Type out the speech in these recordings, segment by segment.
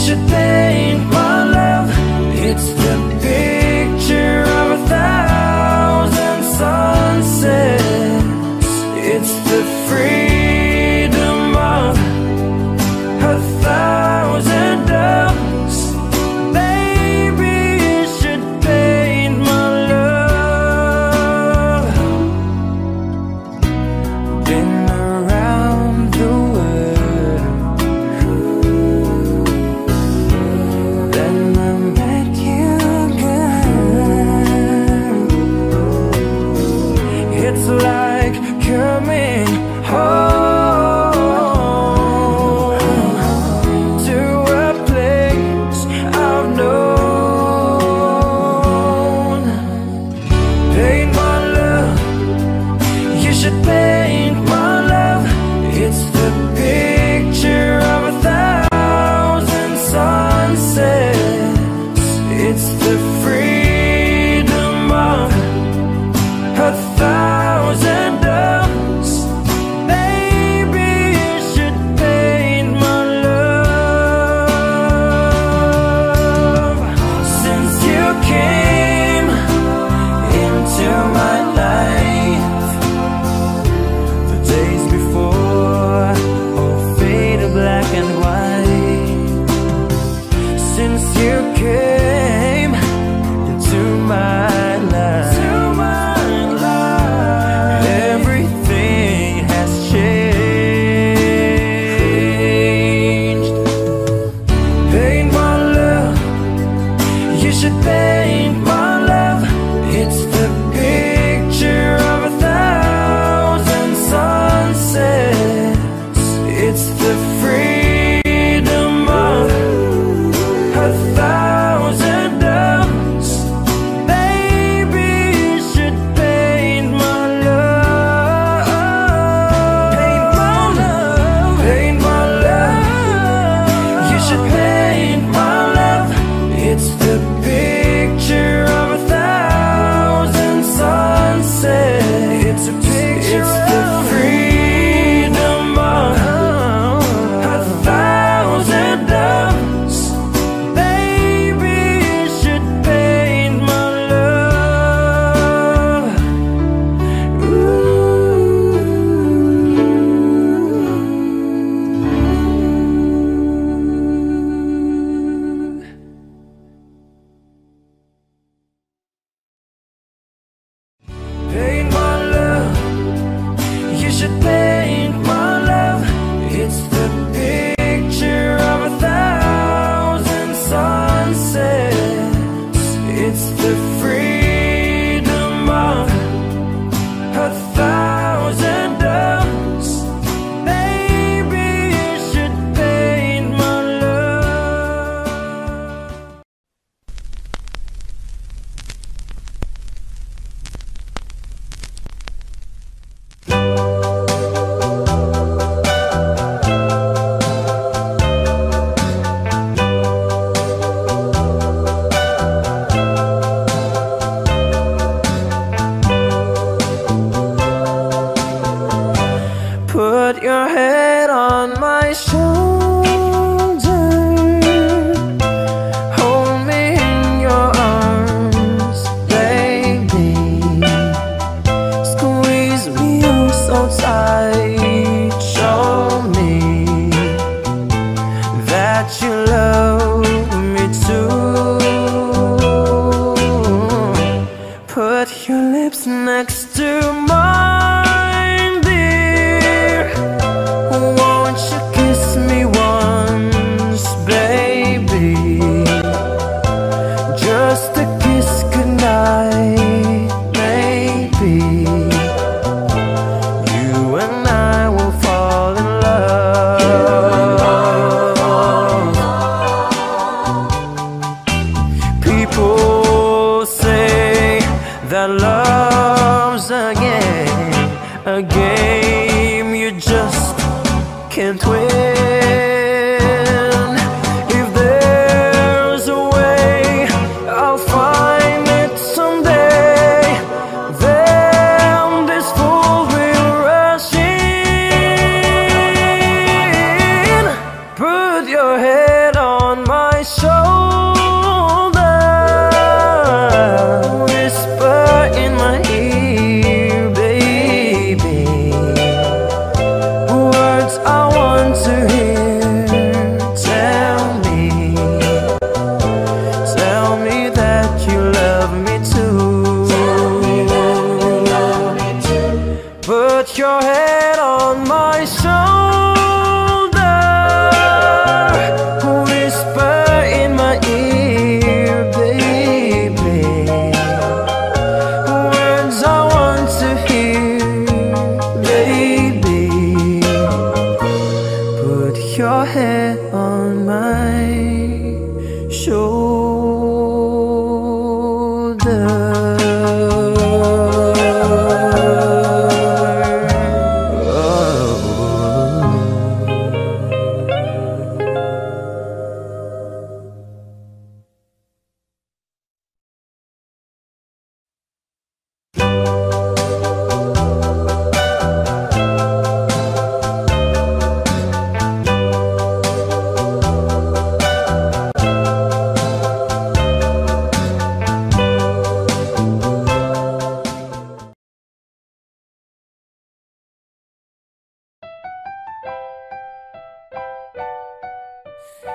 should paint my love. It's the picture of 1,000 sunsets. It's the freedom of 1,000 doves. Baby, you should paint my love. Been around the world, then I met you, girl. It's like coming home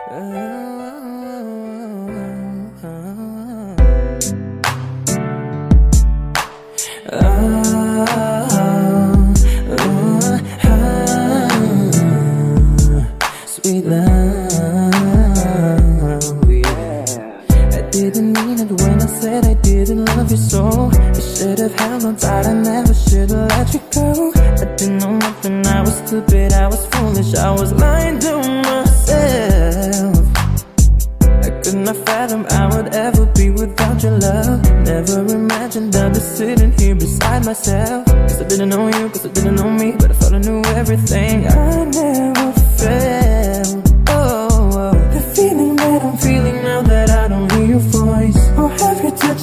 Sweet love, yeah. I didn't mean it when I said I didn't love you so. I should have held on tight, I never should have let you go. I didn't know nothing, I was stupid, I was foolish, I was lying to myself. I could not fathom I would ever be without your love. Never imagined I'd be sitting here beside myself. Cause I didn't know you, cause I didn't know me, but I thought I knew everything. I never felt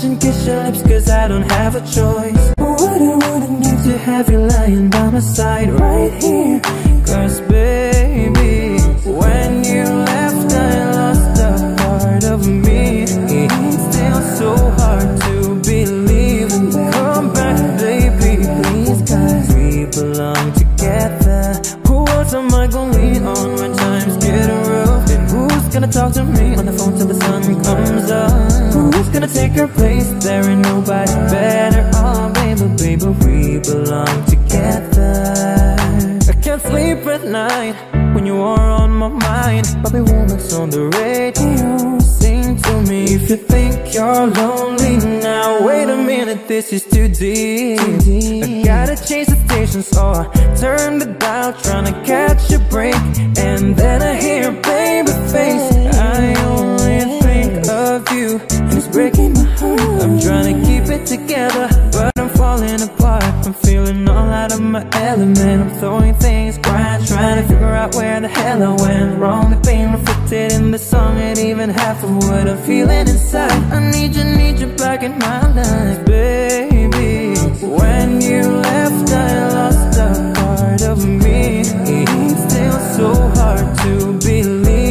and kiss your lips, cause I don't have a choice. What I wouldn't give to have you lying by my side right here. Cause baby, when you left I lost a part of me. It's still so hard to believe. Come back baby, please, cause we belong together. Who else am I gonna lean on when times get rough? And who's gonna talk to me on the phone till the sun comes up? Gonna take her place, there ain't nobody better. Oh baby, baby, we belong together. I can't sleep at night when you are on my mind. Bobby Womack's on the radio, sing to me. If you think you're lonely now, wait a minute, this is too deep. I gotta change the station, so I turn the dial, trying to catch a break. And then I hear baby face, I only think of you. Breaking my heart, I'm trying to keep it together, but I'm falling apart. I'm feeling all out of my element. I'm throwing things, crying, trying to figure out where the hell I went wrong. The pain reflected in the song ain't even half of what I'm feeling inside. I need you back in my life, baby. When you left, I lost a part of me. It's still so hard to believe.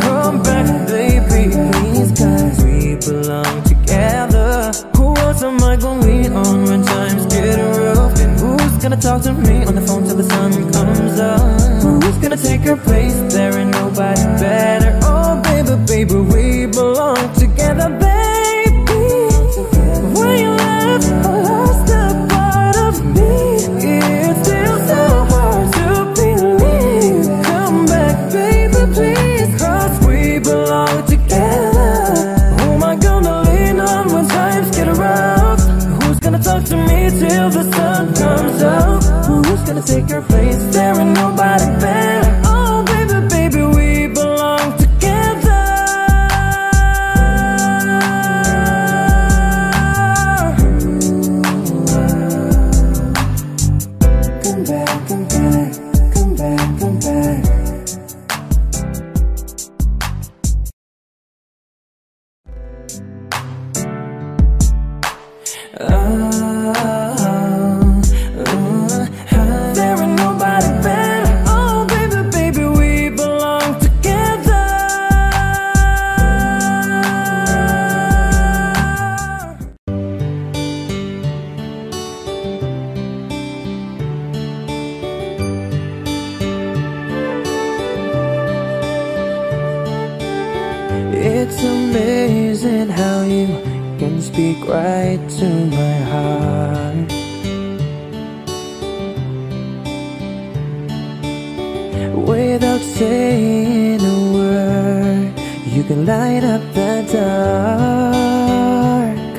Come back, baby, please, cause belong together. Who else am I gonna lean on when times get rough? And who's gonna talk to me on the phone till the sun comes up? Who's gonna take her place? There ain't nobody better. Oh baby, baby, we belong together, baby. When you left, I lost a part of me. It's still so hard to believe. Come back, baby, please, cause we belong together. Talk to me till the sun comes up. Who's gonna take your place? There ain't nobody better. Oh baby, baby, we belong together. Come back, come back, come back, come back. There ain't nobody better. Oh baby, baby, we belong together. It's amazing how you can speak right to my heart. Without saying a word, you can light up the dark.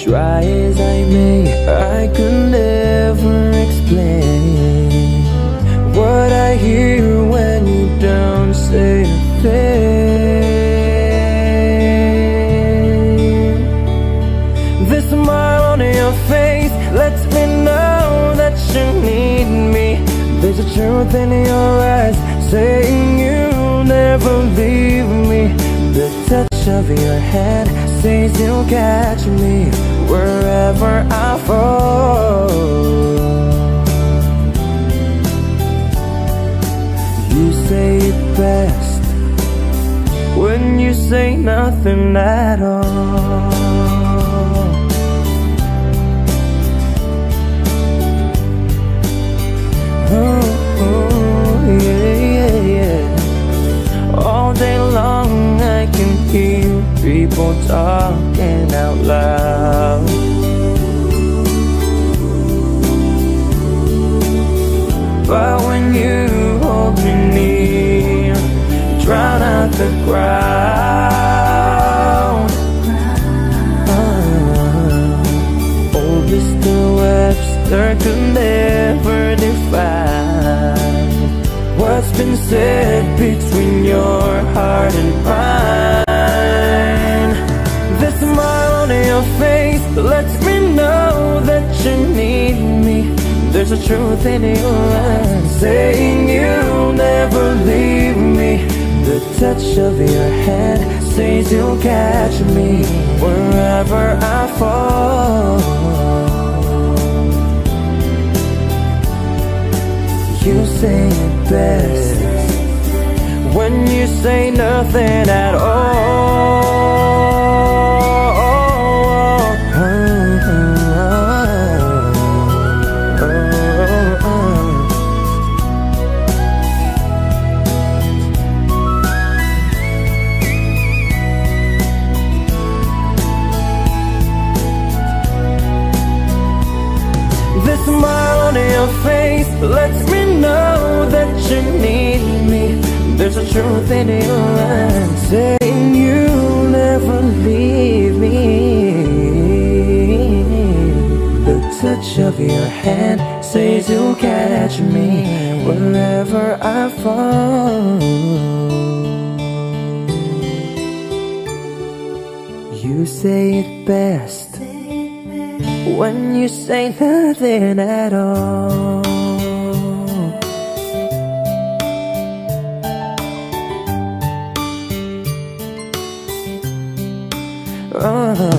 Try as I may, I could never explain what I hear when you don't say a thing. There's a truth in your eyes saying you'll never leave me. The touch of your hand says you'll catch me wherever I fall. You say it best when you say nothing at all. Oh, yeah. talking out loud. But when you hold me near, you drown out the crowd. All Mr. Webster could never define what's been said between your heart and mine. Your face lets me know that you need me. There's a truth in your eyes saying you'll never leave me. The touch of your hand says you'll catch me wherever I fall. You say it best when you say nothing at all. Lets me know that you need me. There's a truth in your eyes saying you'll never leave me. The touch of your hand says you'll catch me wherever I fall. You say it best when you say nothing at all. Oh, yeah.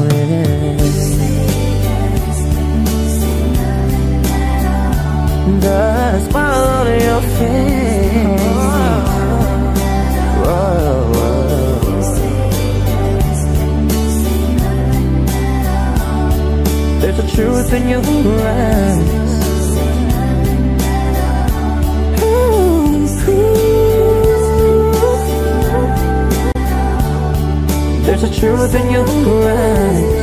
You say yes, you say nothing at all. The smile on your face. Oh. You say yes, you say nothing at all. There's a truth in your eyes. There's a truth in your eyes.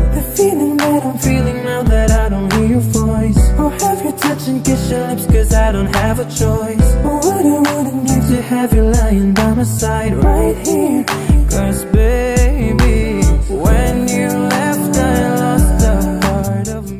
The feeling that I'm feeling now that I don't hear your voice, or have your touch and kiss your lips, cause I don't have a choice. Or what I wouldn't give to have you lying by my side right here. Cause baby, when you left I lost the heart of me.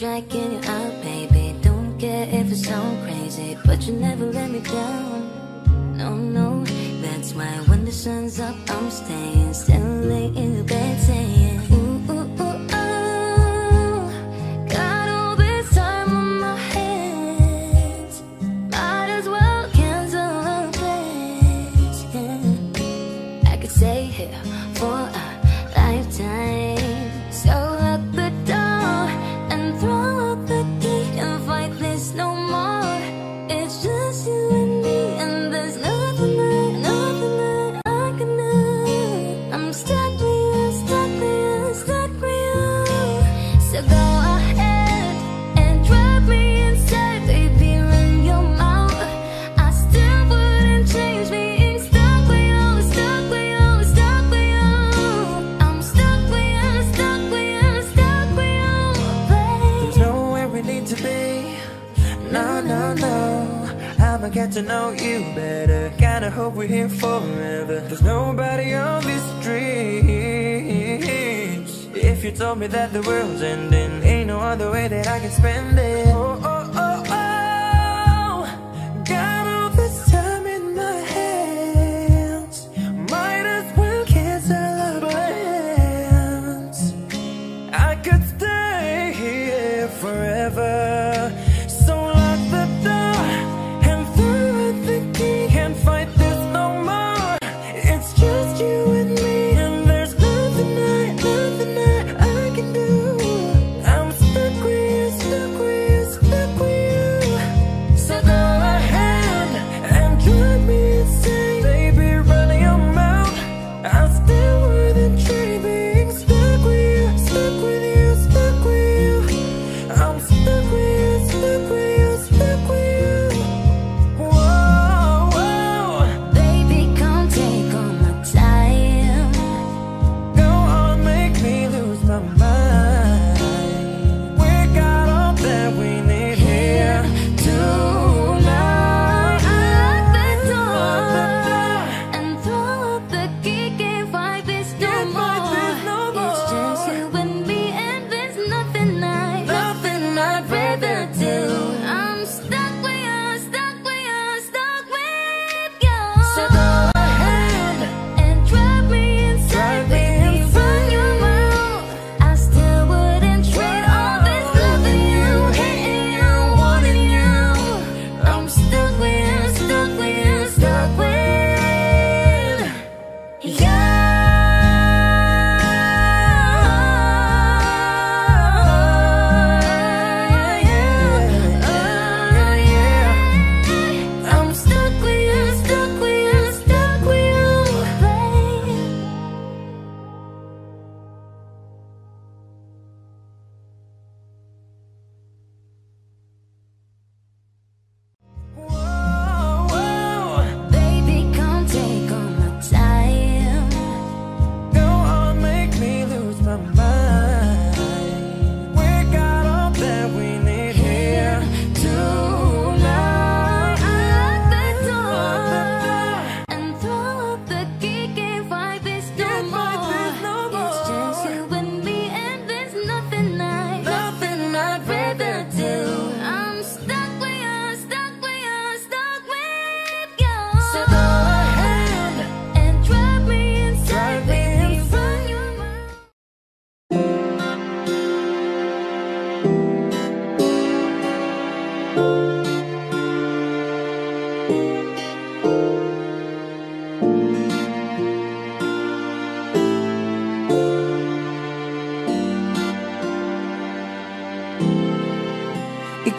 Striking you out, baby. Don't care if I sound crazy, but you never let me down. No, no. That's why when the sun's up, I'm staying. Still late in the bed saying, ooh, ooh, ooh, oh. Got all this time on my hands. Might as well cancel our plans. Yeah. I could stay here for a lifetime. So lock the door. Throw up the key and fight this no more. It's just you and me, and there's nothing that, nothing that I can do. I'm stuck with you, stuck with you, stuck with you. So go ahead and drive me inside, baby, run your mouth. I still wouldn't change me. Stuck with you, stuck with you, stuck with you. I'm stuck with you, stuck with you, stuck with you. To be. No, no, no. I'ma get to know you better. Gotta hope we're here forever. There's nobody on this street. If you told me that the world's ending, ain't no other way that I can spend it. Oh, oh, oh, oh. Got all this time in my hands. Might as well cancel our plans. I could stay here forever.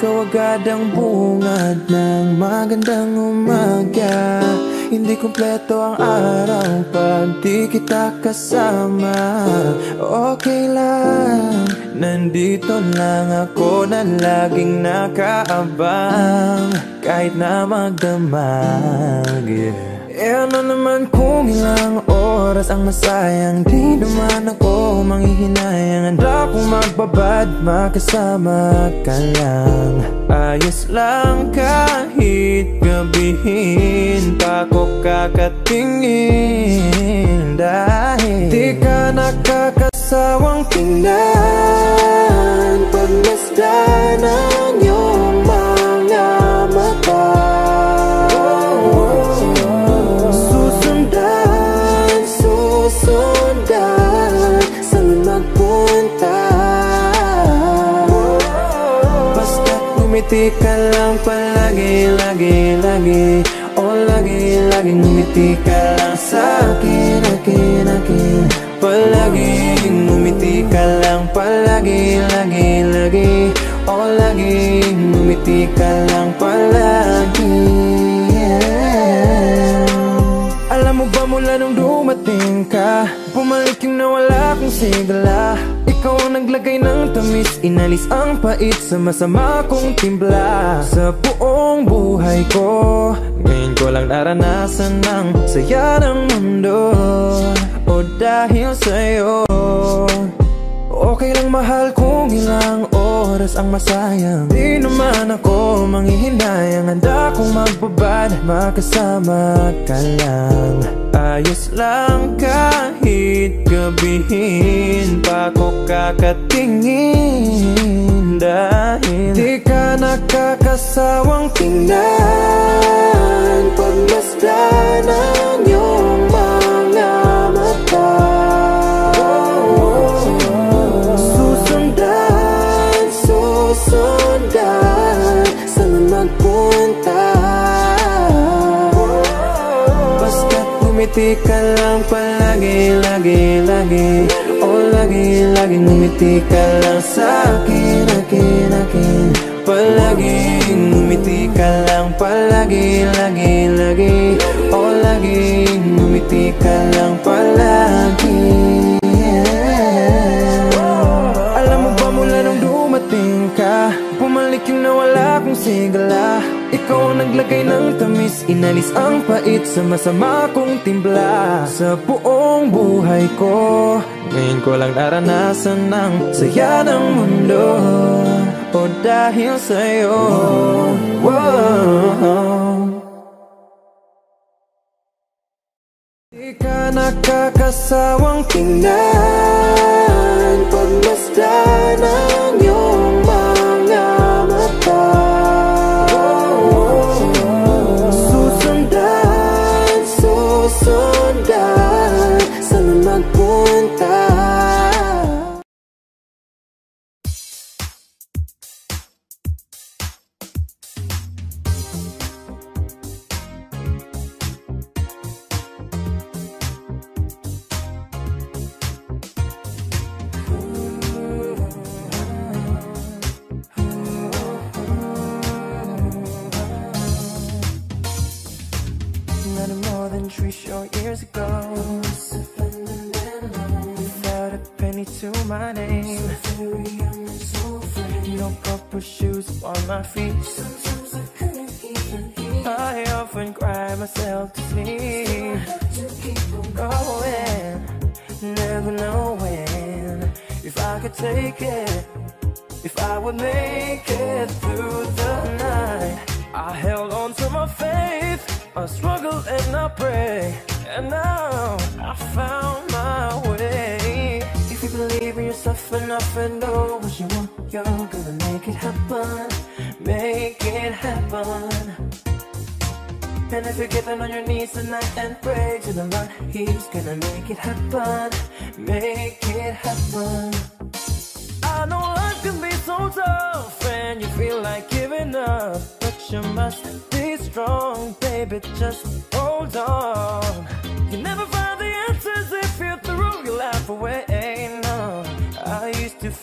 Ikaw agad ang bungad ng magandang umaga. Hindi kumpleto ang araw pag di kita kasama. Okay lang, nandito lang ako na laging nakaabang kahit na magdamag, yeah. E ano naman kung ilang oras ang masayang di naman ako manghihinayang. Handa kong magbabad, makasama ka lang. Ayos lang kahit gabihin pa ko kakatingin, dahil di ka nakakasawang tingnan pagmasdan ng iyong mga mata. Ngumiti ka lang palagi, lagi, lagi. Oh, lagi, lagi. Ngumiti ka lang sa akin, akin, akin. Palagi. Ngumiti ka lang palagi, lagi, lagi. Oh, lagi. Ngumiti ka lang palagi. Alam mo ba mula nung dumating ka, bumalik yung nawala kong sigla. Ikaw ang naglagay ng tamis, inalis ang pait sa masama kong timbla. Sa buong buhay ko, ngayon ko lang naranasan ng saya ng mundo, o dahil sa'yo. Okay lang mahal kung ilang oras ang masayang di naman ako manghihinayang. Handa kong magbabad, makasama ka lang. Ayos lang kahit gabihin pa ko kakatingin, dahil di ka nakakasawang tingnan pagmasdan ng iyong mga mata. Sundan, saan magpunta? Basta't ngumiti ka lang palagi, lagi, lagi. Oh, lagi, lagi. Ngumiti ka lang sa akin, akin, akin. Palagi. Ngumiti ka lang palagi, lagi, lagi. Oh, lagi. Ngumiti ka lang palagi. Ka, bumalik yung nawala kong sigla. Ikaw ang naglagay ng tamis, inalis ang pait sa masama kong timbla. Sa buong buhay ko, ngayon ko lang naranasan ng saya ng mundo, o dahil sa'yo. Di ka nakakasawang tingnan pagmasdan ng iyong mga mata. Susundan, susundan, saan magpunta?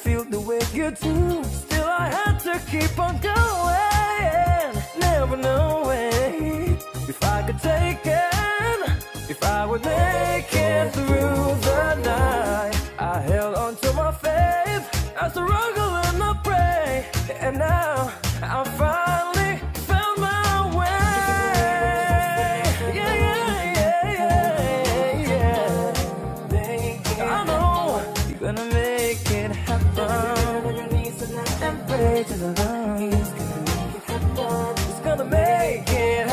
Feel the way you do, still I had to keep on going. taken if I would make it through the night. I held on to my faith, I struggle and I pray, and now I finally found my way. Yeah. I know you're gonna make it happen. And pray to the Lord. It's gonna make it happen.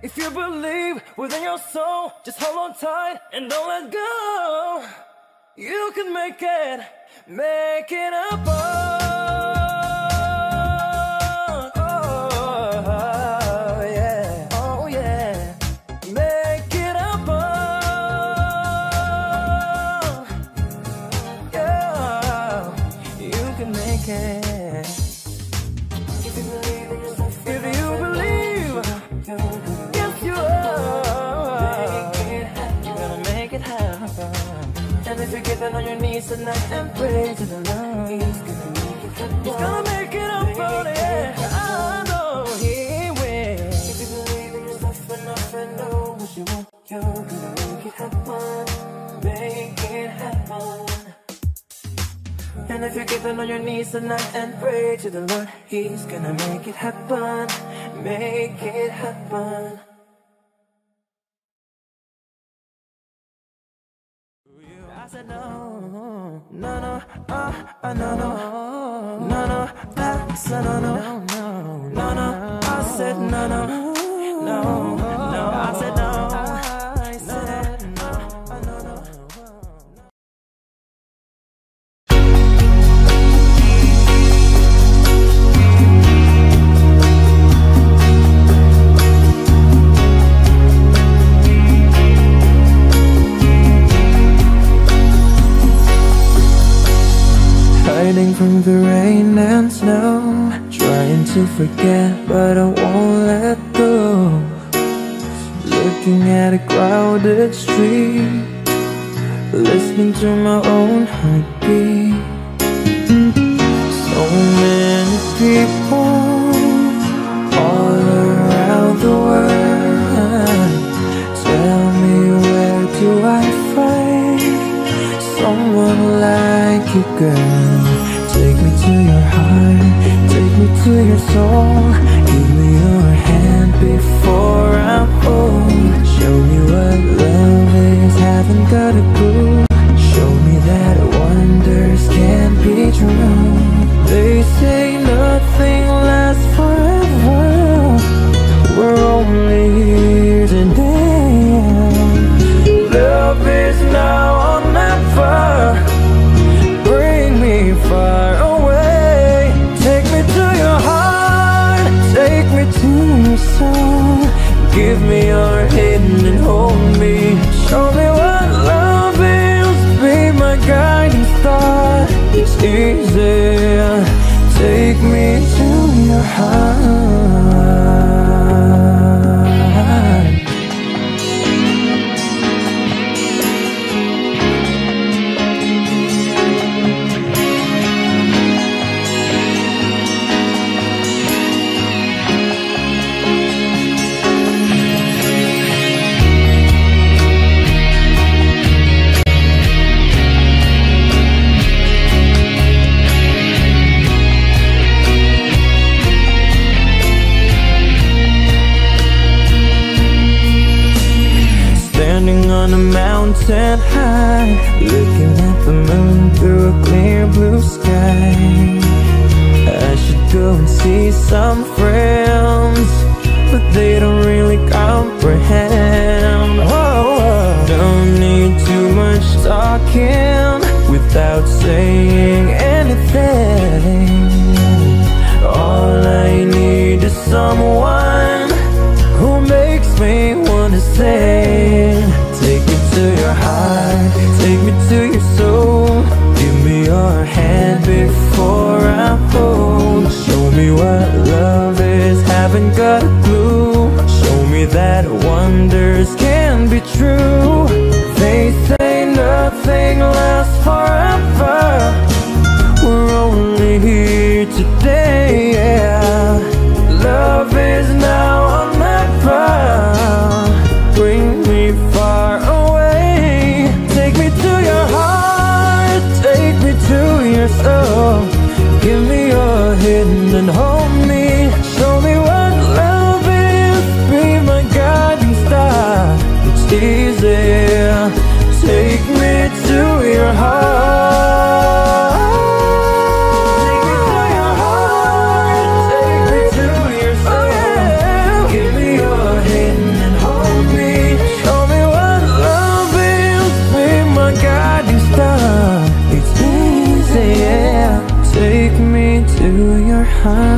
If you believe within your soul, just hold on tight and don't let go. You can make it happen. Get down on your knees tonight and pray to the Lord. He's gonna make it happen, yeah. I know He will. If you believe in yourself enough and know what you want, you're gonna make it happen, make it happen. And if you get down on your knees tonight and pray to the Lord, He's gonna make it happen, make it happen. I said no, no, no, no, no, no, no, I said no, no, no, no, no, I said no, no, no, no, I said no. Hiding from the rain and snow, trying to forget but I won't let go. Looking at a crowded street, listening to my own heartbeat. So many people all around the world, tell me where do I find someone like you, girl? Take me to your heart, take me to your soul. Give me your hand before I'm old. Show me what love is, haven't got a clue. Show me that wonders can be true. They say nothing lasts forever, we're only here today. Love is now or never, far away. Take me to your heart, take me to your soul. Give me your hand and hold me. Show me what love is, be my guiding star. It's easy. Take me to your heart. standing on a mountain high, looking at the moon through a clear blue sky. I should go and see some friends, but they don't really comprehend. Oh, don't need too much talking without saying anything. All I need is someone who makes me want to say, take me to your heart, take me to your soul. Give me your hand before I'm home. Show me what love is, haven't got a clue. Show me that wonders can be true. They say nothing lasts forever, we're only here today, yeah. Love is now or never, bring me far away. Take me to your heart, take me to your soul. Give me your hand and hold me. Show me what love is, be my guiding star. It's easy, take me to your heart. To your heart. Take me to your soul. Give me your hand and hold me. Show me what love is, be my guiding star. It's easy, take me to your heart.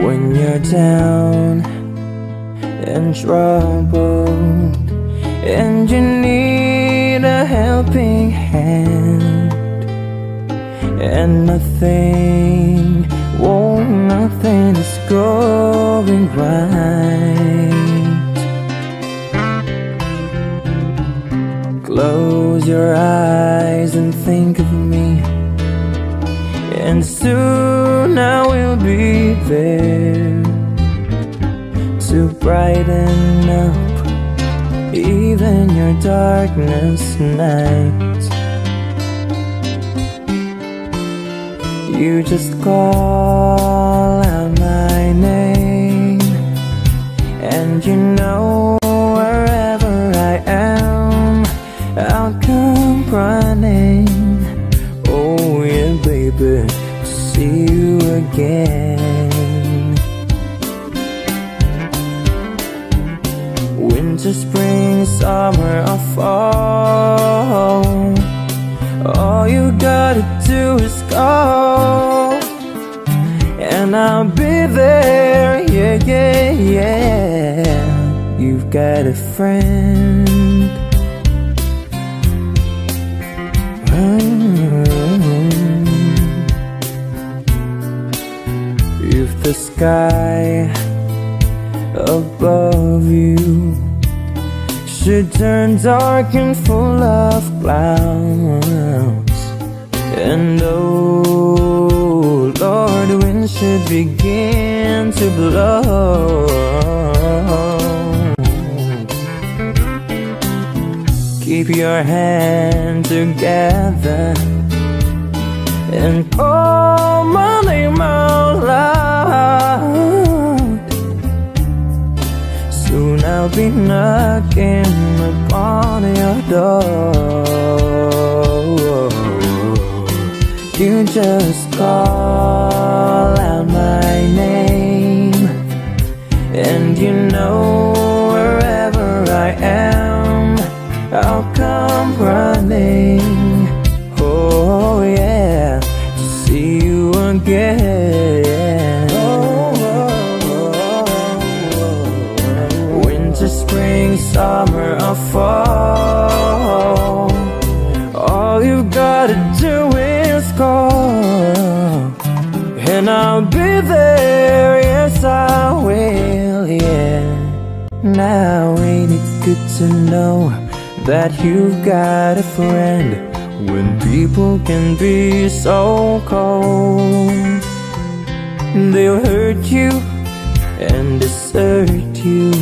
When you're down and troubled and you need a helping hand, and nothing is going right, close your eyes and think of me, and soon I will be there to brighten up even your darkest night. You just call out my name, and you know wherever I am, I'll come running. Oh yeah, baby, to see you again. Winter, spring, summer or fall, all you gotta do is call, and I'll be there, yeah, yeah, yeah. You've got a friend. If the sky above you should turn dark and full of clouds, and oh Lord, wind should begin to blow, keep your hand together and call my name out loud. Soon I'll be knocking upon your door. You just call out my name, and you know wherever I am, I'll come running. Oh yeah, to see you again. Oh, oh, oh, oh. Winter, spring, summer or fall, all you gotta do is call, and I'll be there. Yes, I will, yeah. Now ain't it good to know that you've got a friend when people can be so cold? They'll hurt you and desert you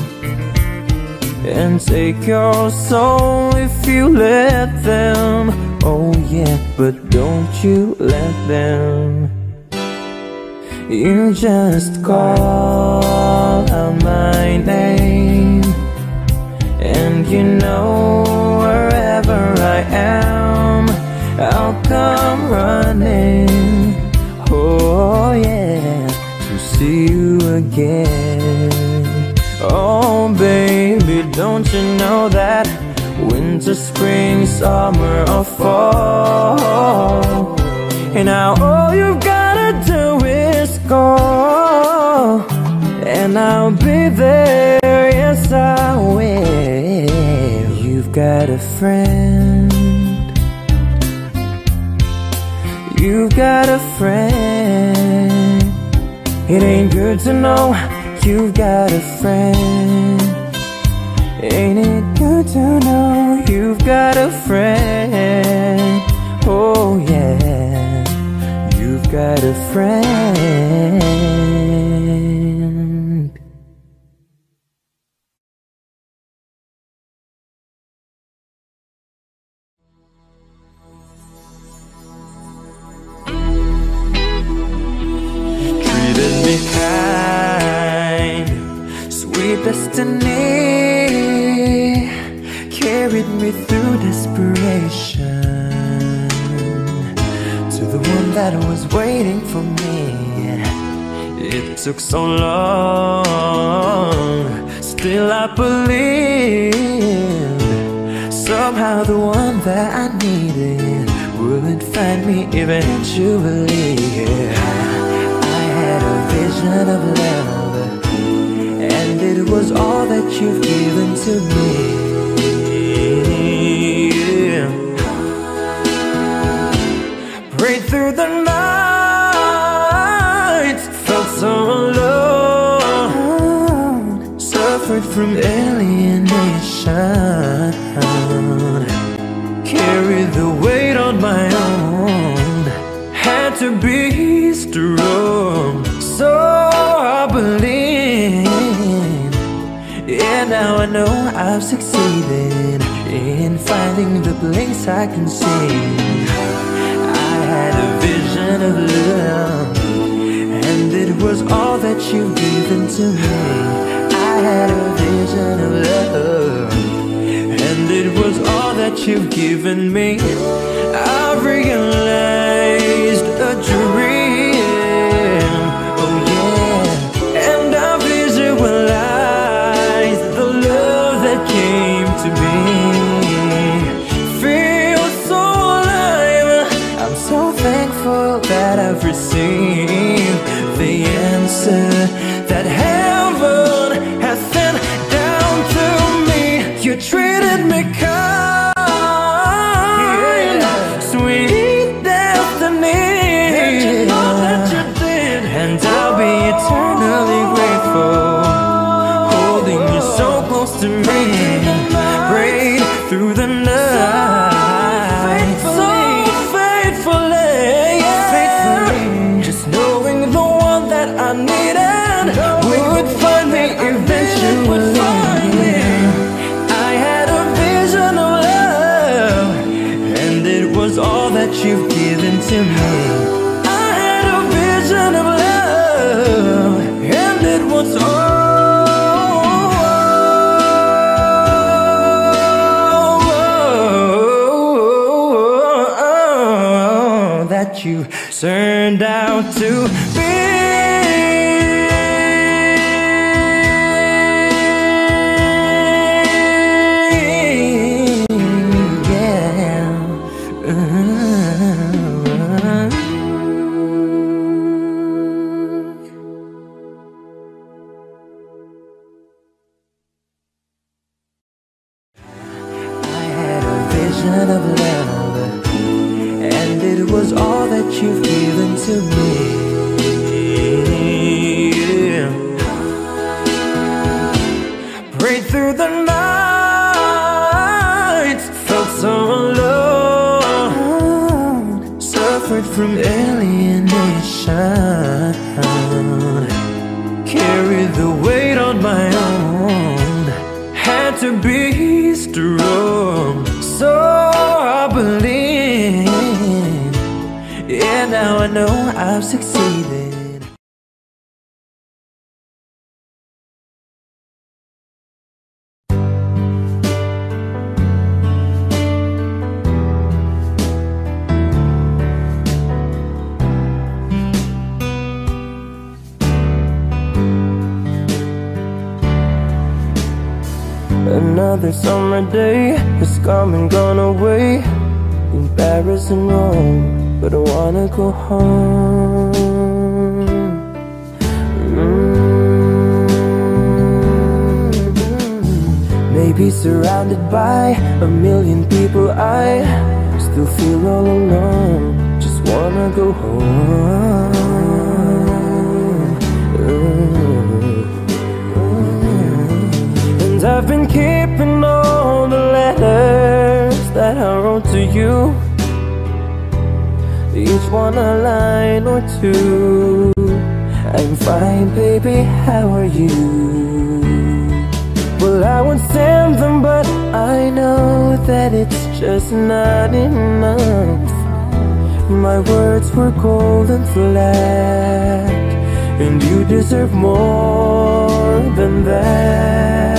and take your soul if you let them. Oh yeah, but don't you let them. You just call out my name, and you know wherever I am I'll come running. Oh yeah, to see you again. Oh baby, don't you know that winter, spring, summer or fall, and now all you've gotta do is call, and I'll be there. Yes, I will. You've got a friend, you've got a friend. It ain't good to know you've got a friend. Ain't it good to know you've got a friend? Oh yeah, you've got a friend. Treated me kind, sweet destiny carried me through desperation to the one that was waiting for me. It took so long, still I believed somehow the one that I needed wouldn't find me eventually. I had a vision of love, and it was all that you've given to me. Prayed through the night, felt so alone, suffered from alienation, carried the weight on my own, had to be strong. So I believe, yeah, now I know I've succeeded in finding the place I can see. Had a vision of love, and it was all that you've given to me. I had a vision of love, and it was all that you've given me. I realized a dream, oh yeah, and I visualized the love that came to me. That I've received the answer that heaven has sent down to me. You treated me kind, yeah. Sweet destiny, you know that you did. And I'll be eternally grateful, holding you so close to me. Prayed through the night, you've given to me. I had a vision of love, and it was all that you turned out to be. You've given to me. is true. So I believe, yeah, now I know I've succeeded. Another summer day has come and gone away in Paris and Rome, but I wanna go home. Maybe surrounded by a million people, I still feel all alone. Just wanna go home. And I've been keeping all the letters that I wrote to you, each one a line or two. I'm fine, baby, how are you? Well, I would send them, but I know that it's just not enough. My words were cold and flat, and you deserve more than that.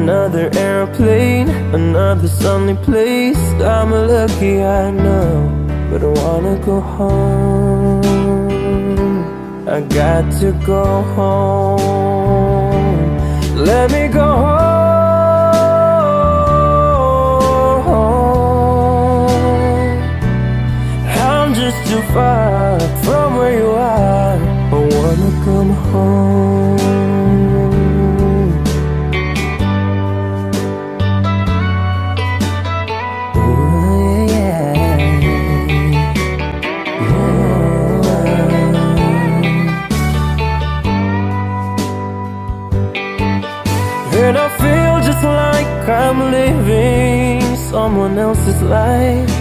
Another airplane, another sunny place. I'm lucky, I know, but I wanna go home. I got to go home. Let me go home. I'm just too far from where you are. I wanna come home. And I feel just like I'm living someone else's life.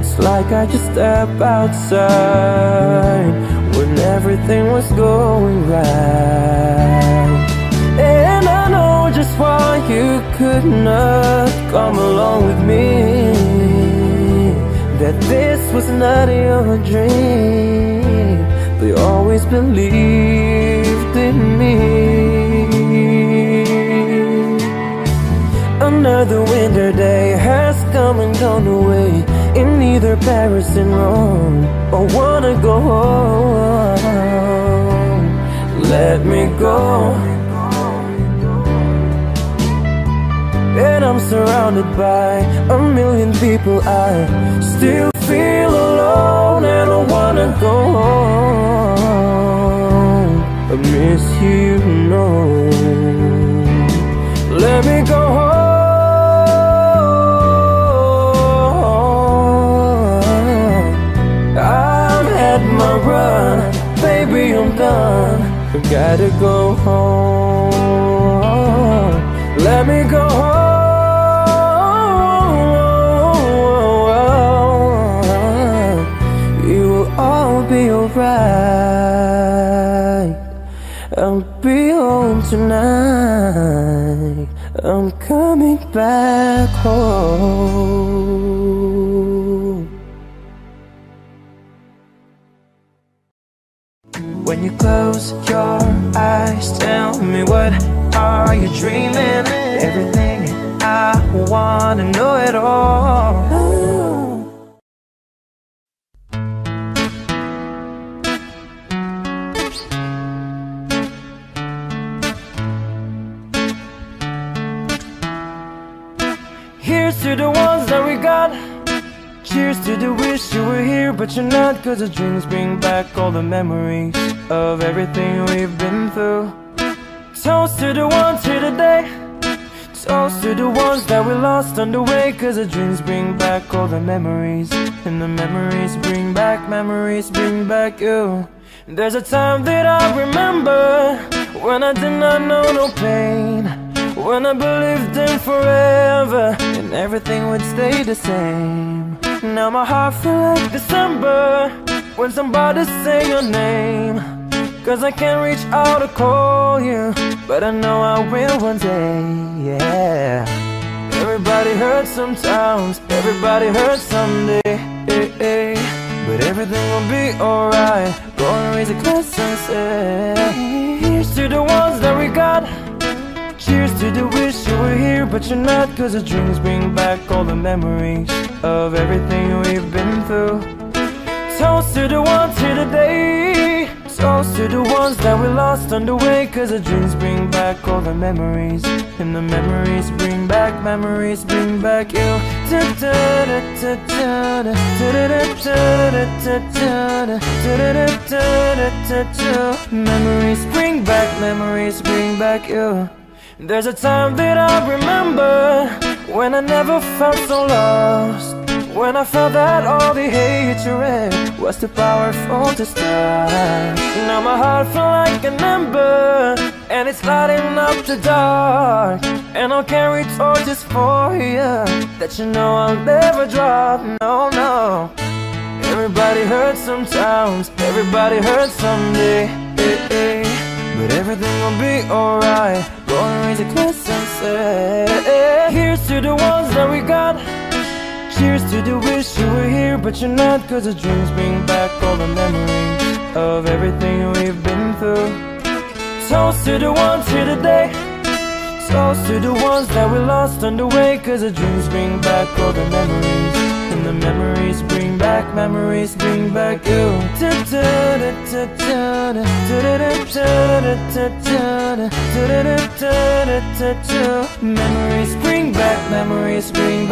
It's like I just stepped outside when everything was going right. And I know just why you could not come along with me, that this was not your dream. They always believed in me. Another winter day has come and gone away in either Paris and Rome. I wanna go home. Let me go. And I'm surrounded by a million people, I still feel alone. And I wanna go home. I miss you, you know. Let me go home. Baby, I'm done. I gotta go home. Let me go home. You'll all be alright. I'll be home tonight. I'm coming back home. When you close your eyes, tell me what are you dreaming? Everything I wanna know it all. Here's to the ones that we got. Cheers to the wish you were here, but you're not. Cause the dreams bring back all the memories of everything we've been through. Toast to the ones here today, toast to the ones that we lost on the way. Cause the dreams bring back all the memories, and the memories bring back you. There's a time that I remember when I did not know no pain, when I believed in forever and everything would stay the same. Now my heart feels like December when somebody say your name. 'Cause I can't reach out to call you, but I know I will one day, yeah. Everybody hurts sometimes, everybody hurts someday, but everything will be alright. Go and raise a glass and say, here's to the ones that we got. Cheers to the wish you were here, but you're not. 'Cause the dreams bring back all the memories of everything we've been through. Toast to the ones here today, toast to the ones that we lost on the way. 'Cause the dreams bring back all the memories, and the memories bring back you. Memories bring back you. There's a time that I remember when I never felt so lost, when I felt that all the hatred was too powerful to stop. Now my heart feels like an ember, and it's lighting up the dark. And I'll carry torches for you that you know I'll never drop. No, no. Everybody hurts sometimes, everybody hurts someday, but everything will be alright. Go and raise a glass and say, here's to the ones that we got. Cheers to the wish you were here, but you're not. 'Cause the dreams bring back all the memories of everything we've been through. Toast to the ones here today, toast to the ones that we lost on the way. 'Cause the dreams bring back all the memories, and the memories bring back, bring back you. Memories bring back you. Memories bring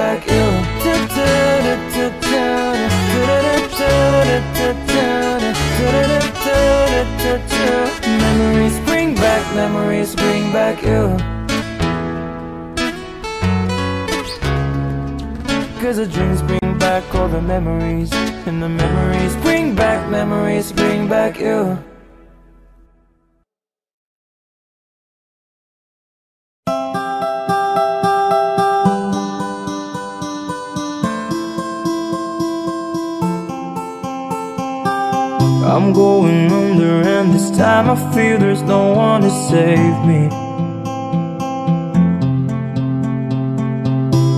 back you. 'Cause the dreams bring back all the memories, and the memories bring back you. I'm going under, and this time I feel there's no one to save me.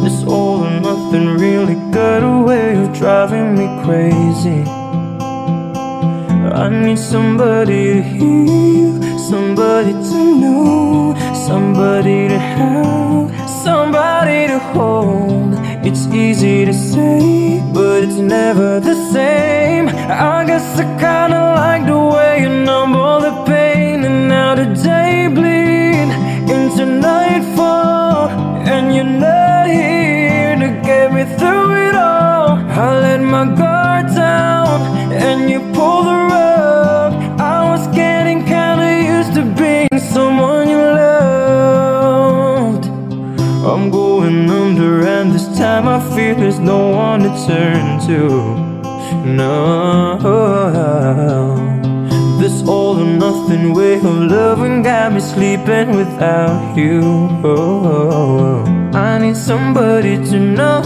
This all or nothing really got a way of driving me crazy. I need somebody to hear, somebody to know, somebody to have, somebody to hold. It's easy to say, but it's never the same. I guess I kinda like the way you numb all the pain. And now the day bleed into nightfall, and you're not here to get me through it all. I let my guard down, and you pull the rug. I was getting kinda used to being someone you loved. I'm going under, and this time I feel there's no one to turn to. No, this all or nothing way of loving got me sleeping without you. I need somebody to know,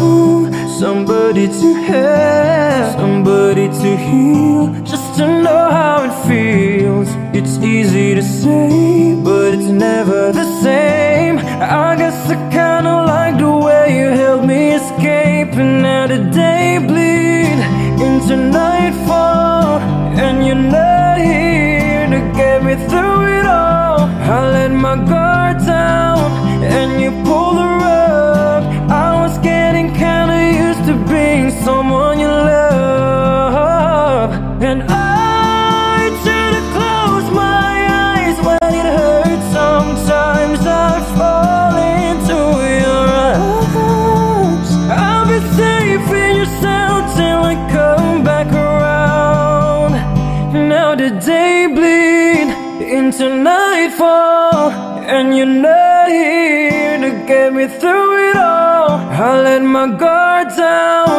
somebody to have, somebody to heal, just to know how it feels. It's easy to say, but it's never the same. I guess I kinda like the way you helped me escape. And now the day bleeds into nightfall, and you're not here to get me through it all. I let my guard down, and you pull the rug. I was getting kinda used to being someone you love. And I try to close my eyes when it hurts. Sometimes I fall into your arms. I'll be safe in your sound till I come back around. Now the day bleed into nightfall, and you're not here to get me through it all. I let my guard down,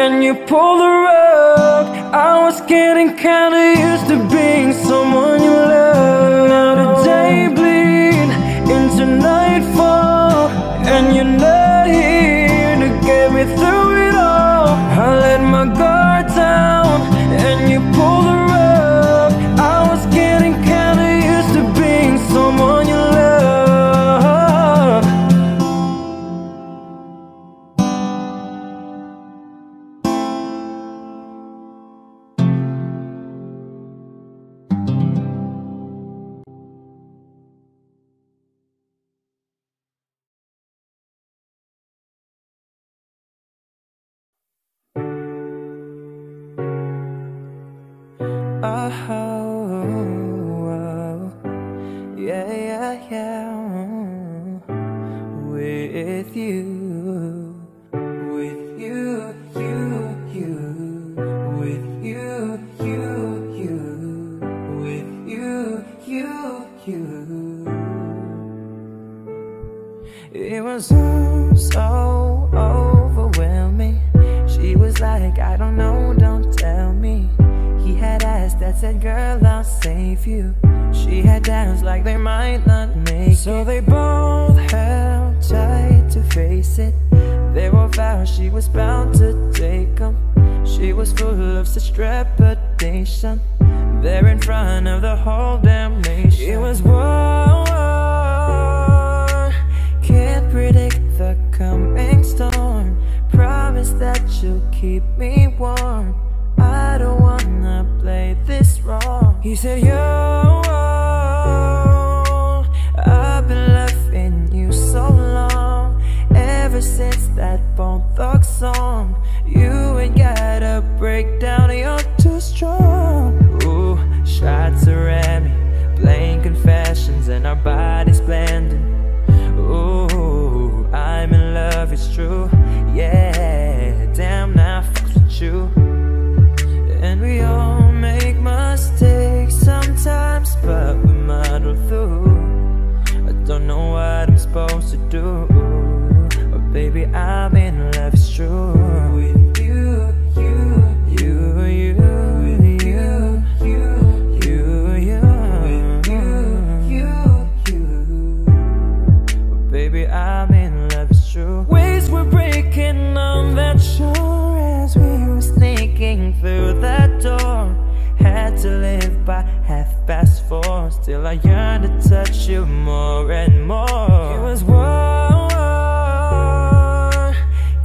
and you pull the rug. I was getting kinda used to being someone you love. Now the day bleed into nightfall, and you're not here to get me through it all. I let my guard down, and you pull the rug. I was getting said, girl, I'll save you. She had doubts like they might not make it. So they both held tight to face it. They were vows she was bound to take them. She was full of such trepidation, there in front of the whole damn nation. It was war, can't predict the coming storm. Promise that you'll keep me warm, I don't wanna play this wrong. He said, yo, I've been loving you so long. Ever since that Bone Thugs song, you ain't gotta break down, you're too strong. Ooh, shots are at me, playing confessions and our bodies blending. Ooh, I'm in love, it's true. Yeah, damn, I fucks with you. And we all make mistakes sometimes, but we muddle through. I don't know what I'm supposed to do, but baby, I'm in love, it's true. With you, you, you, you, with you, you, you, you, with you, you, you. But baby, I'm in love, it's true. Ways were breaking on that shore as we were sneaking through that door. Had to live by 4:30. Still I yearned to touch you more and more. It was war,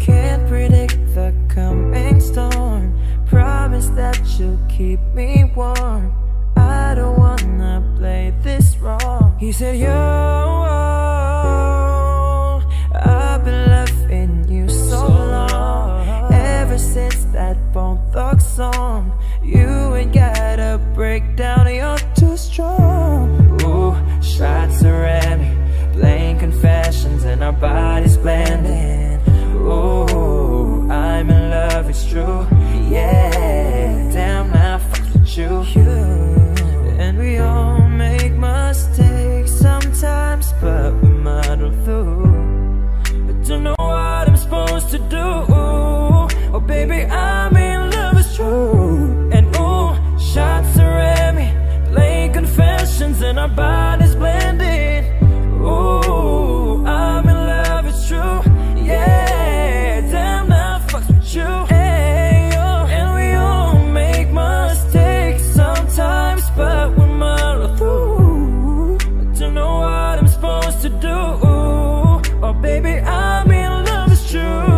can't predict the coming storm. Promise that you'll keep me warm, I don't wanna play this wrong. He said, yo, I've been loving you so long. Ever since that Bone Thugs song, you ain't gotta break down, you're too strong. Ooh, shots are at me, playing confessions and our bodies blending. Ooh, I'm in love, it's true. Yeah, damn, I fucks with you. And we all make mistakes sometimes, but we muddle through. I don't know what I'm supposed to do. Oh baby, I'm in love, it's true. And ooh, shots are at me, playing confessions and our bodies blended. Ooh, I'm in love, it's true. Yeah, damn, I fucks with you. Hey, oh. And we all make mistakes sometimes, but we're muddle through. I don't know what I'm supposed to do. Oh baby, I'm in love, it's true.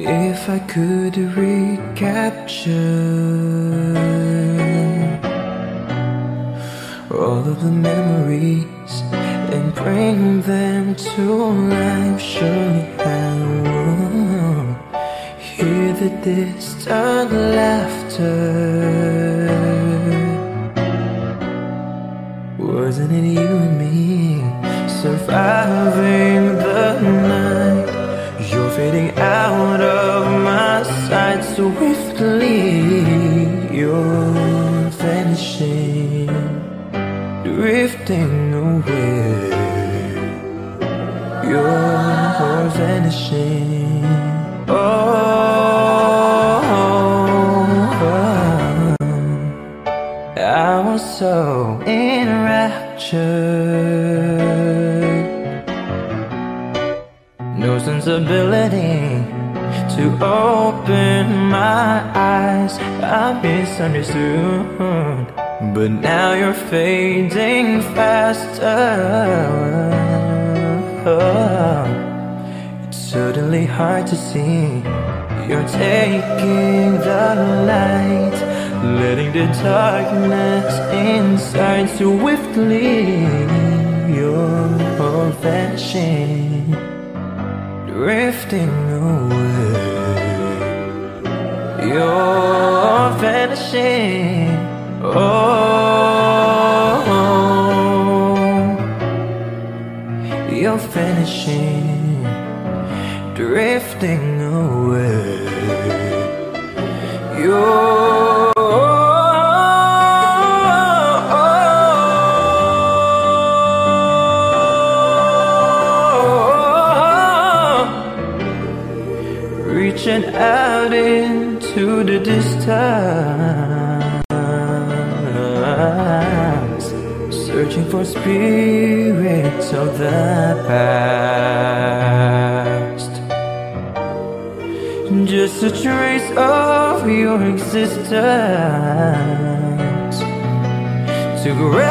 If I could recapture all of the memories and bring them to life, surely I would hear the distant laughter. Wasn't it you and me surviving the night? You're fading out of my sight swiftly. You're vanishing, drifting away. You're vanishing. Oh, I was so enraptured. No sensibility to open my eyes, I misunderstood. But now you're fading faster. It's suddenly hard to see. You're taking the light, letting the darkness inside swiftly. You're vanishing, drifting away. You're vanishing. Oh, crashing, drifting away. You're reaching out into the distance, searching for spirits of the past. Just a trace of your existence to grasp.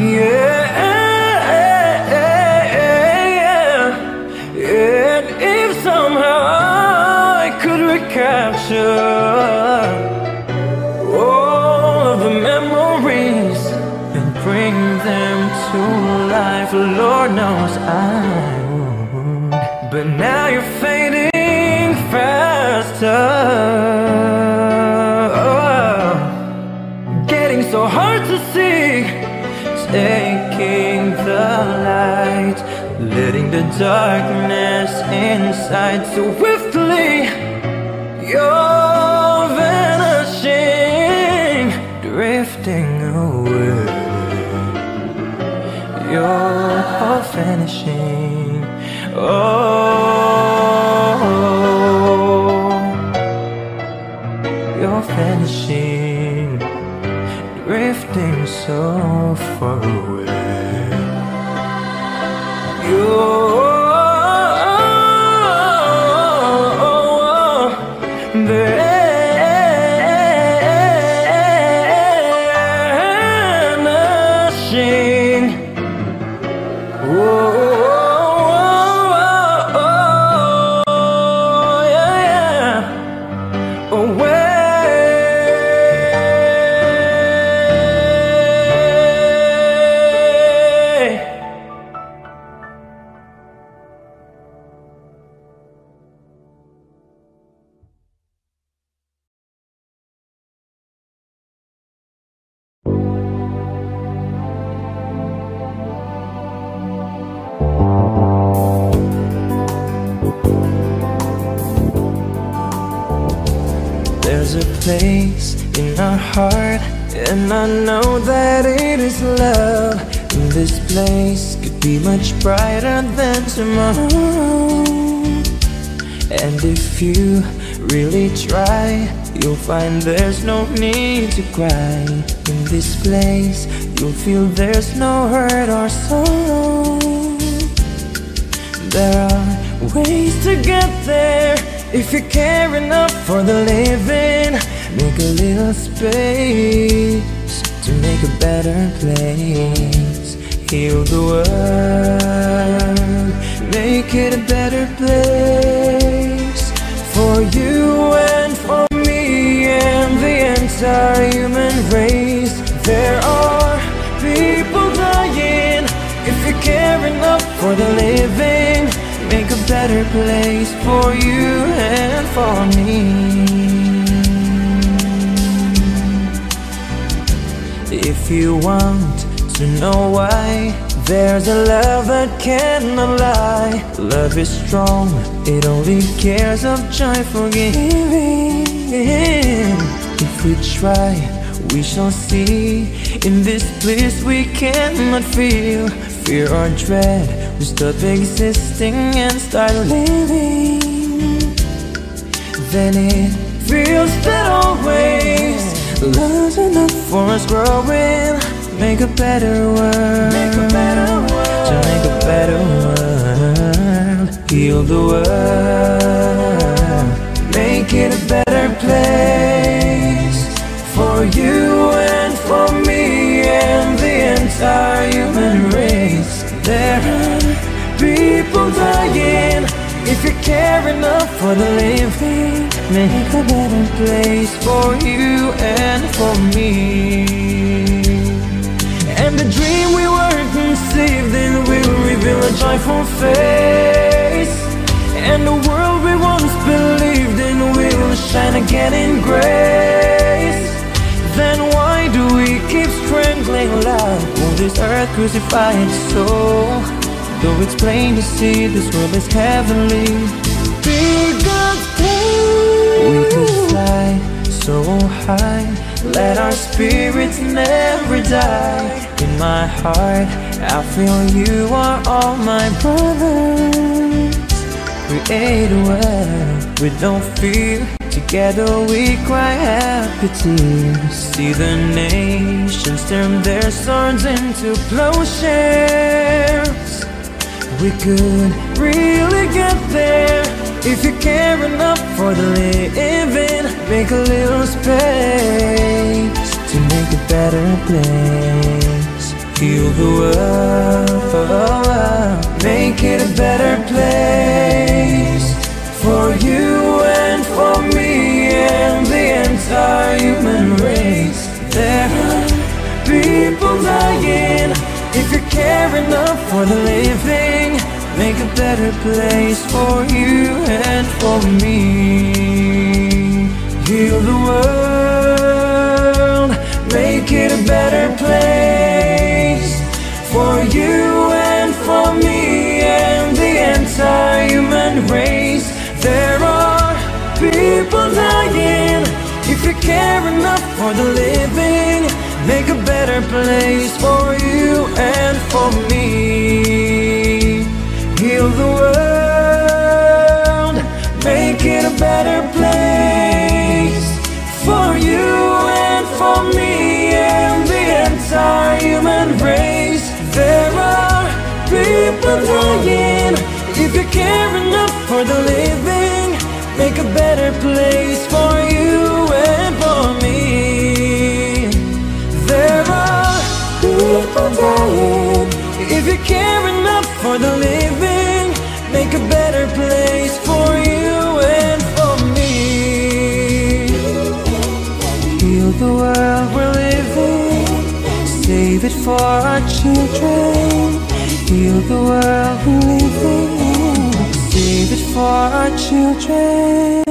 Yeah. All of the memories and bring them to life. Lord knows I won't, but now you're fading faster, oh, getting so hard to see, taking the light, letting the darkness inside so swiftly. You're vanishing, drifting away. You're vanishing. Oh, you're vanishing, drifting so far away. You're heart, and I know that it is love. And this place could be much brighter than tomorrow. And if you really try, you'll find there's no need to cry. In this place, you'll feel there's no hurt or sorrow. There are ways to get there if you care enough for the living. Make a little space to make a better place. Heal the world, make it a better place for you and for me and the entire human race. There are people dying. If you care enough for the living, make a better place for you and for me. If you want to know why, there's a love that cannot lie. Love is strong, it only cares of joy forgiving. If we try, we shall see. In this place we cannot feel fear or dread. We stop existing and start living. Then it feels that always love's enough for us growing. Make a better world, make a better world. To make a better world, heal the world, make it a better place for you and for me and the entire human race. There are people dying. If you care enough for the living, make a better place for you and for me. And the dream we were conceived in will reveal a joyful face. And the world we once believed in will shine again in grace. Then why do we keep strangling love? this earth crucify its soul. Though it's plain to see this world is heavenly, fear God's pain. We could fly so high, let our spirits never die. In my heart I feel you are all my brothers. Create a world with no fear, together we cry happy tears. See the nations turn their swords into plowshares. We could really get there if you care enough for the living. Make a little space to make a better place. Heal the world, make it a better place for you and for me and the entire human race. There are people dying. If you care enough for the living, make a better place for you and for me. Heal the world, make it a better place for you and for me and the entire human race. There are people dying. If you care enough for the living, make a better place for you and for me. Heal the world, make it a better place for you and for me and the entire human race. There are people dying. If you care enough for the living, make a better place for you and for me. There are people dying. If you care enough for the living, make a better place for you and for me. Heal the world we're living, save it for our children. Heal the world we're living, save it for our children.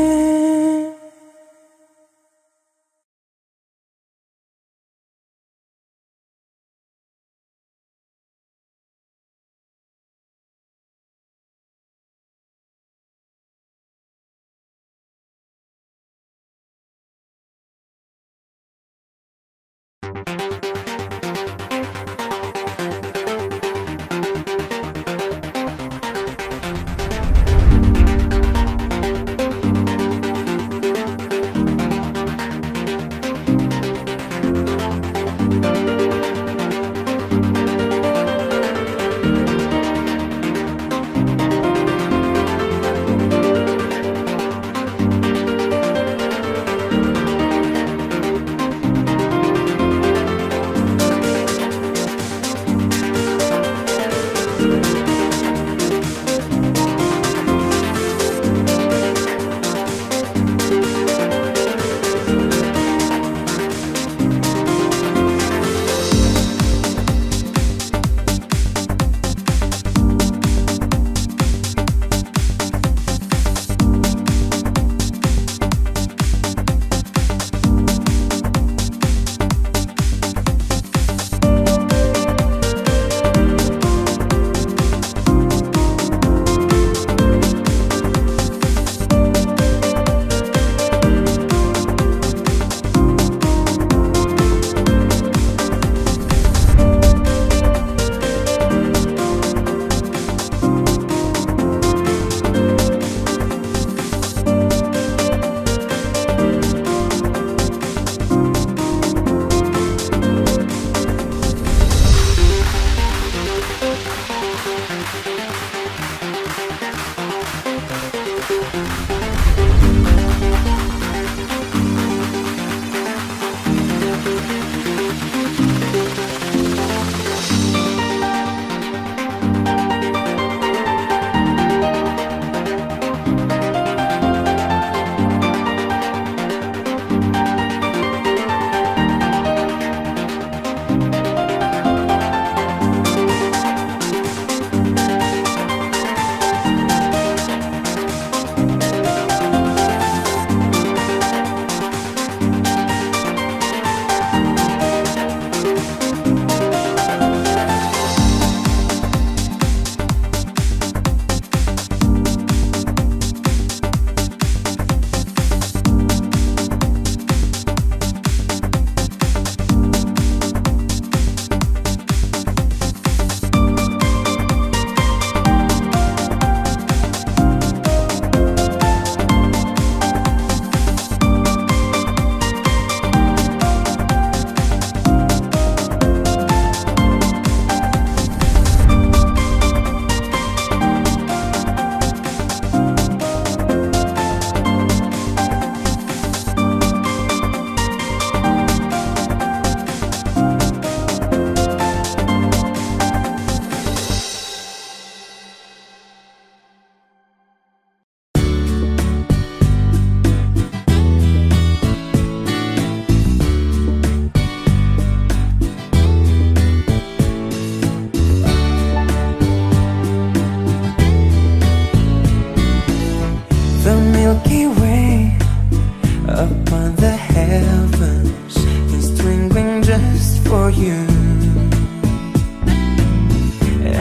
you.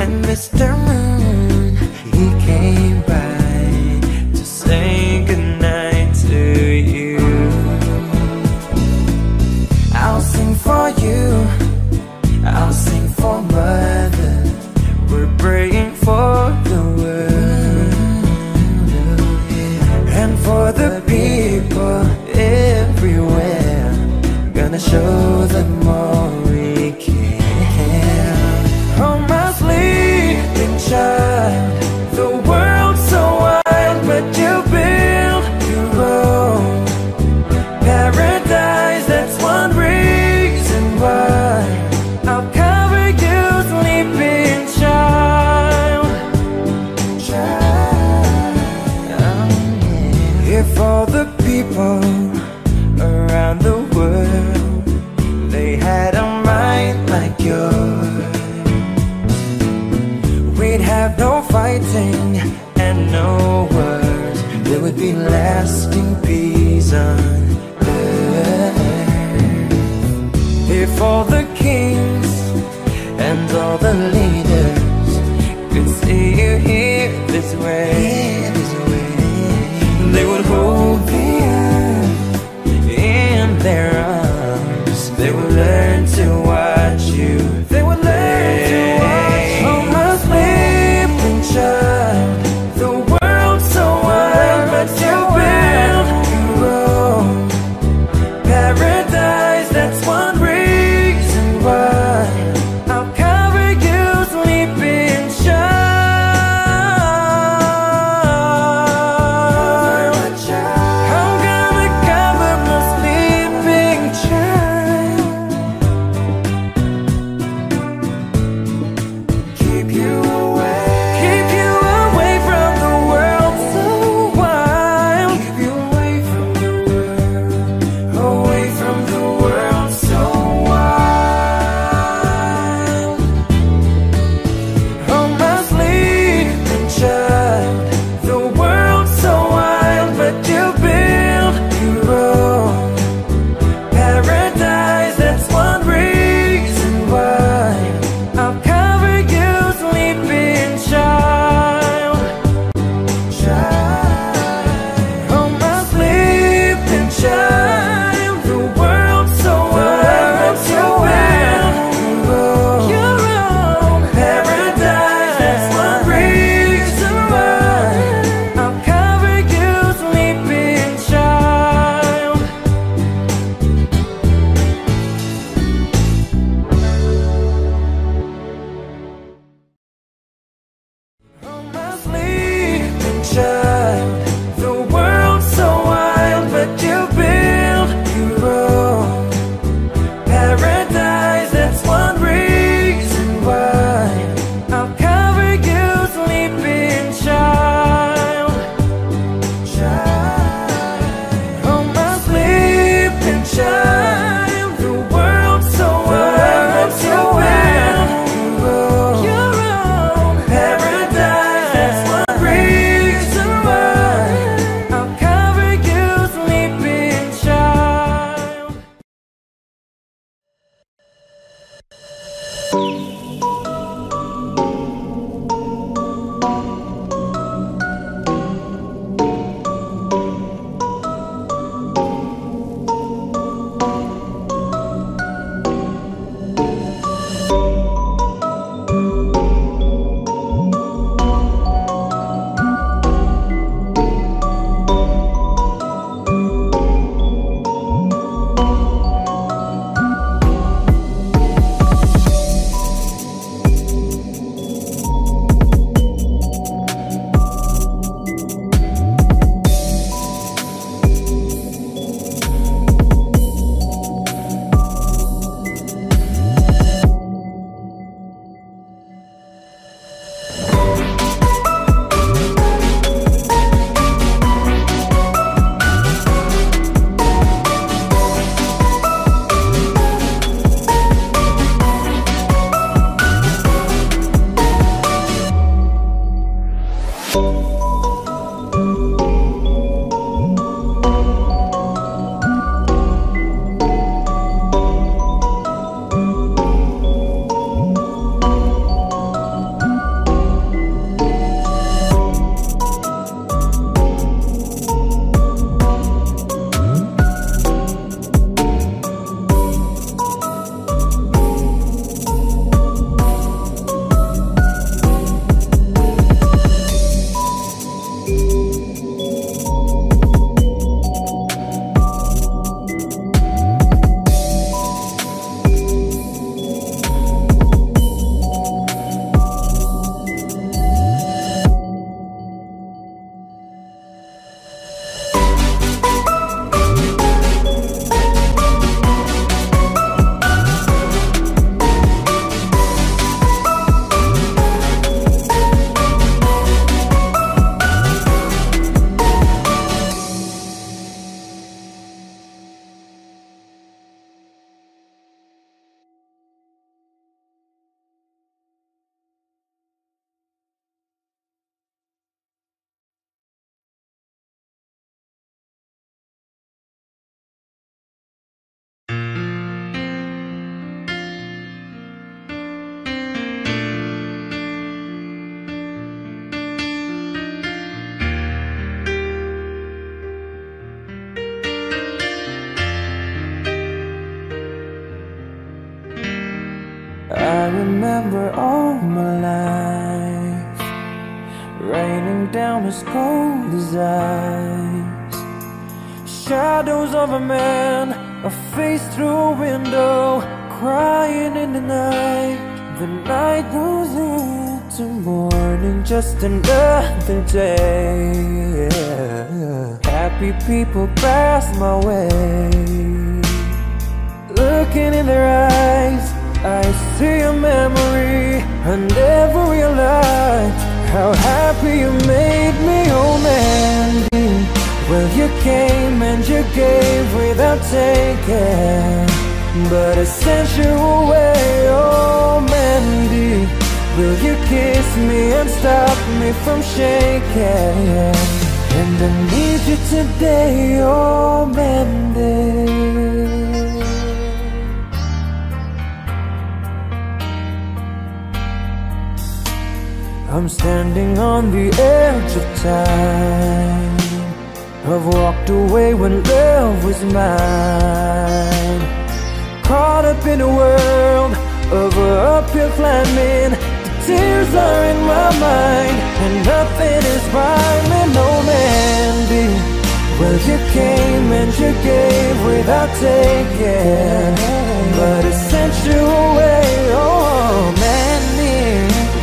And Mr. Moon, he came by to say goodnight to you. I'll sing for you, I'll sing for mother. We're praying for the world and for the people everywhere. Gonna show them all we care. Oh my sleeping child, the world's so wide, but you build your own paradise. That's one reason why I'll cover you, sleeping child. Oh, yeah. Here for the people around the world, they had a mind like yours. We'd have no fighting and no wars. There would be lasting peace on earth. Here for the kings and all the leaders, could see you here this way. They would hold me up in their arms. They would learn to watch you. They would learn to watch. Oh, my sleeping child, the world's so wide, but you build your own. remember all my life, raining down as cold as ice. Shadows of a man, a face through a window, crying in the night. The night goes into morning, just another day, yeah. Happy people pass my way. Looking in their eyes, I see a memory I never realized. How happy you made me, oh Mandy. Well, you came and you gave without taking, but I sent you away, oh Mandy. Will you kiss me and stop me from shaking? And I need you today, oh Mandy. I'm standing on the edge of time. I've walked away when love was mine. Caught up in a world of uphill climbing, the tears are in my mind, and nothing is rhyming, no Mandy. Well, you came and you gave without taking, but I sent you away, oh Mandy.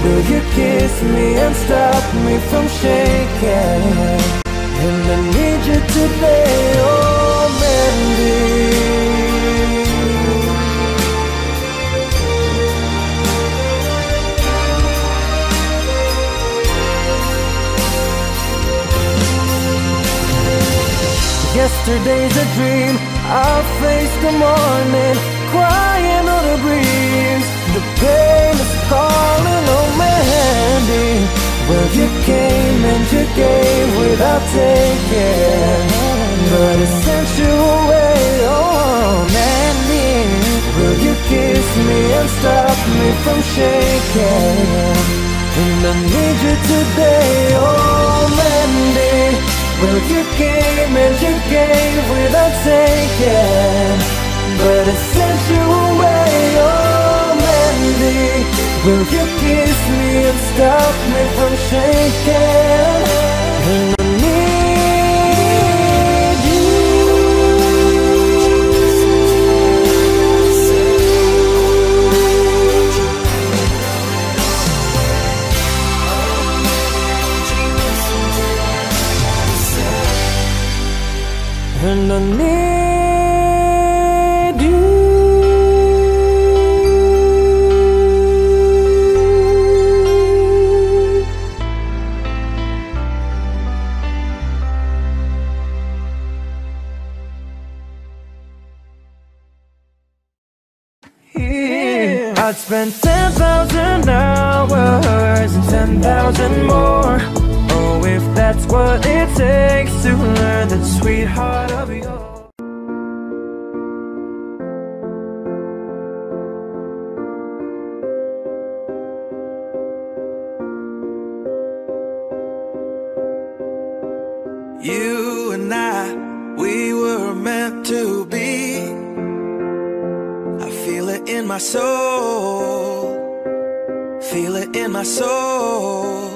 Will you kiss me and stop me from shaking? And I need you today, oh Mandy. Yesterday's a dream, I'll face the morning, crying on the breeze. The pain is calling, oh Mandy. Well, you came and you gave without taking, but I sent you away, oh Mandy. Will you kiss me and stop me from shaking? And I need you today, oh Mandy. Well, you came and you gave without taking, but I sent you away, oh. Will you kiss me and stop me from shaking? And I need you. And I need you. I'd spend 10,000 hours and 10,000 more. Oh, if that's what it takes to learn that sweetheart of yours. You and I, we were meant to be. I feel it in my soul. My soul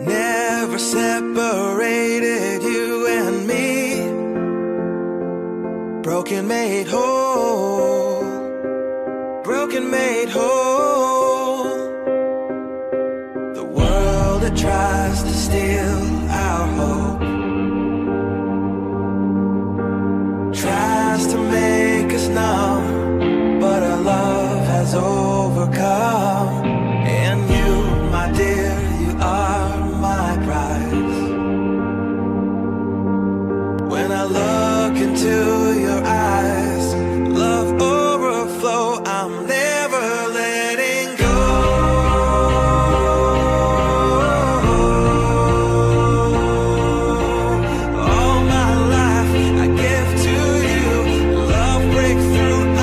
never separated, you and me, broken made whole, broken made whole. The world that tries to steal our hope, tries to make us numb, but our love has overcome. To your eyes, love overflow, I'm never letting go. All my life I give to you, love breaks through.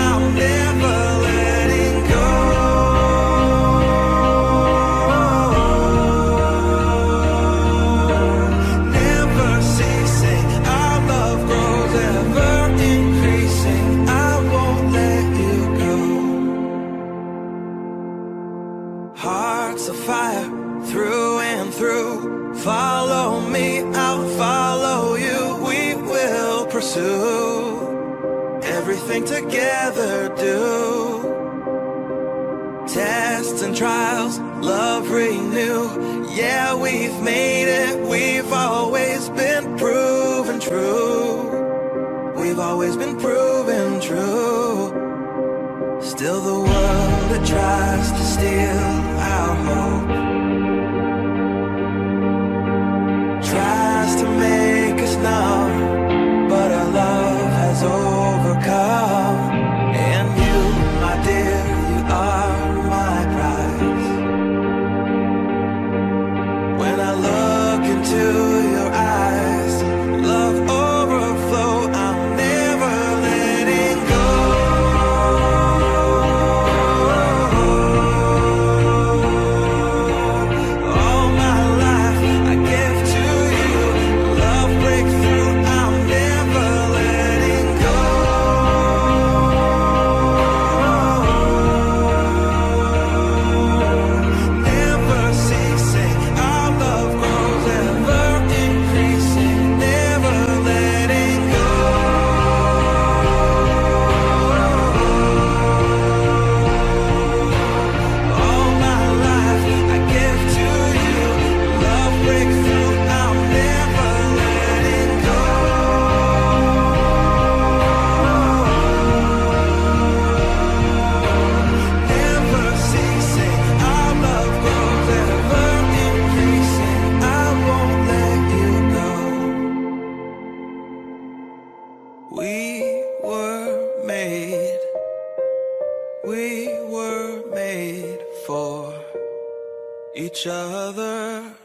everything together do. Tests and trials, love renew. Yeah, we've made it, we've always been proven true. We've always been proven true. Still the world that tries to steal our hope tries to make us numb, but our love has overcome. And you, my dear, you are my prize. When I look into your eyes, love overflow, I'm never letting go. All my life I give to you, love breakthrough, I'm never letting go. Never ceasing, our love grows, ever increasing, never letting go. All my life I give to you, love breakthrough, I'm never letting go. Never ceasing, our love grows, ever increasing, I won't let you go. We were made, we were made for each other.